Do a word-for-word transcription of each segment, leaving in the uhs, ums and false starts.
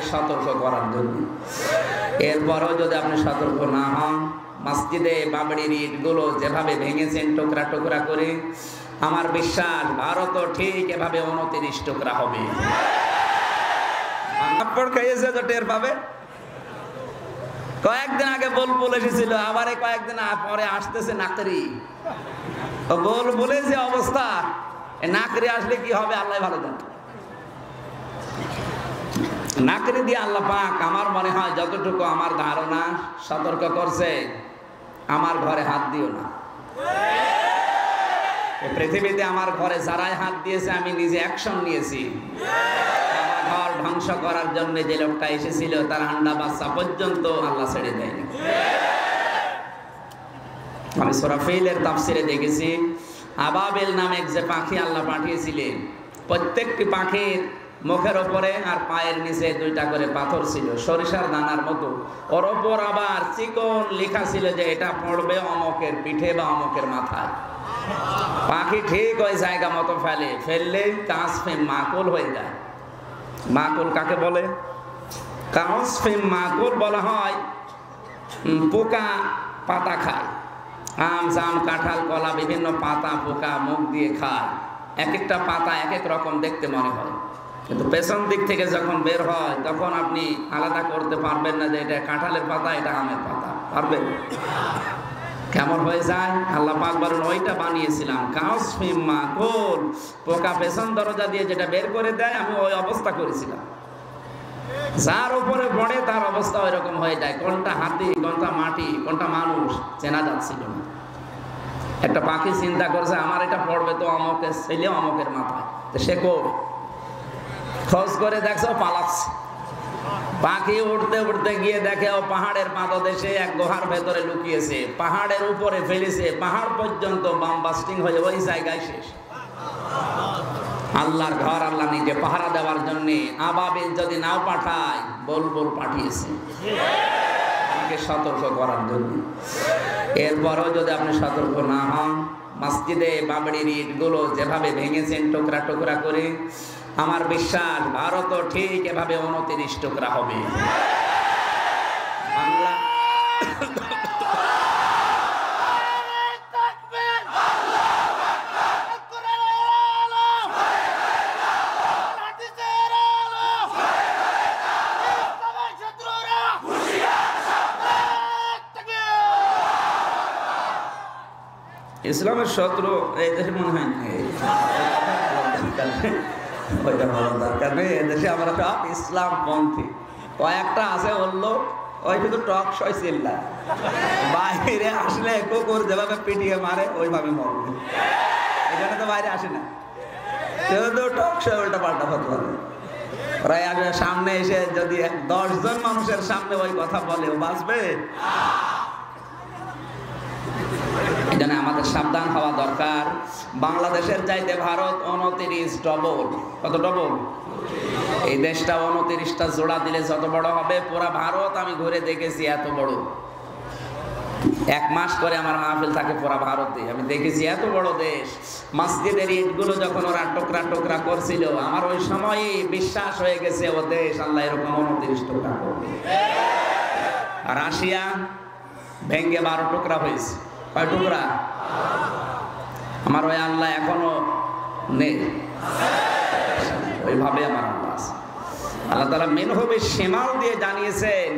আপনাকে সতর্ক করার জন্য। এরপরও যদি আপনি সতর্ক না হন, মসজিদে বাবরির ইটগুলো যেভাবে ভেঙেছেন টুকরা টুকরা করে, আমার বিশ্বাস ভারতও ঠিক এভাবে উনত্রিশ টুকরা হবে। কয়েকদিন আগে বুলবুল এসেছিল, আবার কয়েকদিন পরে আসতেছে নাকরি। বুলবুলের যে অবস্থা, নাকরি আসলে কি হবে আল্লাহ ভালো জানে। নাকরি দিয়ে আল্লাহ পাক আমার মনে হয় যতটুকু আমার ধারণা সতর্ক করছে, আমার ঘরে হাত দিও না। পৃথিবীতে আমার ঘরে যারাই হাত দিয়েছে আমি নিজে অ্যাকশন নিয়েছি। ঘর ধ্বংস করার জন্য যে লোকটা এসেছিল তার আন্ডা বাচ্চা পর্যন্ত আল্লাহ ছেড়ে দেয়নি। আমি সূরা ফাইলের তাফসিরে দেখেছি, আবাবিল নামে যে পাখি আল্লাহ পাঠিয়েছিলেন, প্রত্যেকটি পাখির মুখের ওপরে আর পায়ের নিচে দুইটা করে পাথর ছিল সরিষার দানার মতো। ওর ওপর আবার চিকন লেখা ছিল যে এটা পড়বে অমকের পিঠে বা অমকের মাথায়। পাখি ঠিক ওই জায়গা মতো ফেলে, ফেললে কাঁচফে মাকুল হয়ে যায়। মাকুল কাকে বলে? কাঁচফে মাকুল বলা হয় পোকা পাতা খায়। আম, জাম, কাঁঠাল, কলা বিভিন্ন পাতা পোকা মুখ দিয়ে খায়। এক একটা পাতা এক এক রকম দেখতে মনে হয়, কিন্তু পেছন দিক থেকে যখন বের হয় তখন আপনি আলাদা করতে পারবেন না যে এটা কাঁঠালের পাতা, এটা আমের পাতা। পারবেন? কেমন হয়ে যায়? আল্লাহ পাক বলেন ওইটা বানিয়েছিলাম কাউসফিম মাকুল, পোকা পেছন দরজা দিয়ে যেটা বের করে দেয় আমি ওই অবস্থা করেছিলাম। যার উপরে পড়ে তার অবস্থা ওই রকম হয়ে যায়। কোনটা হাতি, কোনটা মাটি, কোনটা মানুষ চেনা যাচ্ছিল না। একটা পাখি চিন্তা করছে আমার এটা পড়বে তো অমকের ছেলে অমকের মাথায়, তো সে কোন খোঁজ করে দেখছে পালাচ্ছে। পাখি উঠতে উঠতে গিয়ে দেখে ও পাহাড়ের পাদদেশে এক গুহার ভেতরে লুকিয়েছে, পাহাড়ের উপরে ফেলেছে, পাহাড় পর্যন্ত বাম্বাস্টিং হয়ে ওই জায়গায় শেষ। আল্লাহর ঘর আল্লাহ নিজে পাহারা দেওয়ার জন্য। আবাবিল যদি নাও পাঠায় বুলবুল পাঠিয়েছে আমাকে সতর্ক করার জন্য। এরপরও যদি আপনি সতর্ক না হন, মসজিদে বাবরির ইটগুলো যেভাবে ভেঙেছেন টুকরা টুকরা করে, আমার বিশ্বাস ভারতও ঠিক এভাবে উনত্রিশ টুকরা হবে। বাংলা ইসলামের শত্রু এই দেশে মনে হয় ওইটা বলার দরকার নেই। এদেশে আমরা সব ইসলামপন্থী, কয়েকটা আছে বলল ওই কিন্তু টক সই চিল্লা, বাইরে আসলে কুকুর যেভাবে পিটিয়ে মারে ওইভাবে মরবে, এখানে তো বাইরে আসে না। সেহেতু টক সই উল্টা পাল্টা হতে পারে। প্রায় আগে সামনে এসে যদি দশ জন মানুষের সামনে ওই কথা বলে ও বাঁচবে? এখানে আমাদের সাবধান হওয়া দরকার। বাংলাদেশের চাইতে ভারত উনত্রিশ ডবল। কত ডবল? এই দেশটা উনত্রিশটা জোড়া দিলে যত বড় হবে, পুরা ভারত আমি ঘুরে দেখেছি এত বড়। এক মাস করে আমার মাহফিল থাকে পুরা ভারতে, আমি দেখেছি এত বড় দেশ। মসজিদের ইটগুলো যখন ওরা টুকরা টুকরা করছিল, আমার ওই সময়ে বিশ্বাস হয়ে গেছে ও দেশ আল্লাহ এরকম উনত্রিশ টুকরা করবে। রাশিয়া ভেঙ্গে বারো টুকরা হয়েছে। কয় টুকরা? আমার ওই আল্লাহ এখনো নেই ওইভাবে আমার আল্লাহ আছে। আল্লাহ তাআলা মেনহবে সীমাও দিয়ে জানিয়েছেন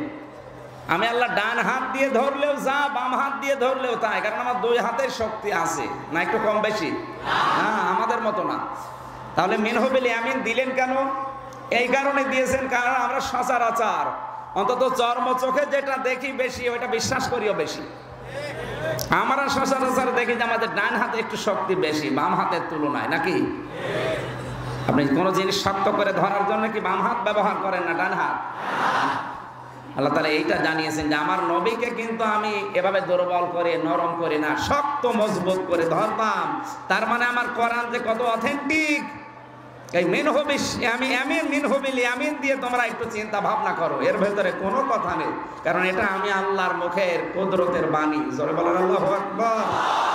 আমি আল্লাহ ডান হাত দিয়ে ধরলেও যা, বাম হাত দিয়ে ধরলেও তাই, কারণ আমার দুই হাতের শক্তি আছে না, একটু কম বেশি না, আমাদের মতো না। তাহলে মেনহবিল ইয়ামিন দিলেন কেন? এই কারণে দিয়েছেন কারণ আমরা সচরাচর অন্তত চর্ম চোখে যেটা দেখি বেশি ওইটা বিশ্বাস করিও বেশি। আমরা সচরাচর দেখি যে আমাদের ডান হাতে একটু শক্তি বেশি বাম হাতের তুলনায়, নাকি? আপনি কোনো জিনিস শক্ত করে ধরার জন্য কি বাম হাত ব্যবহার করেন না ডান হাত? আল্লাহ তাআলা এইটা জানিয়েছেন যে আমার নবীকে কিন্তু আমি এভাবে দুর্বল করে নরম করে না, শক্ত মজবুত করে ধরতাম। তার মানে আমার কোরআন যে কত অথেন্টিক, এই মিনহুবি আমি আমি মিনহুবিল ইয়ামিন দিয়ে তোমরা একটু চিন্তা ভাবনা করো, এর ভেতরে কোনো কথা নেই, কারণ এটা আমি আল্লাহর মুখের কুদরতের বাণী। জোরে বলেন আল্লাহু আকবার।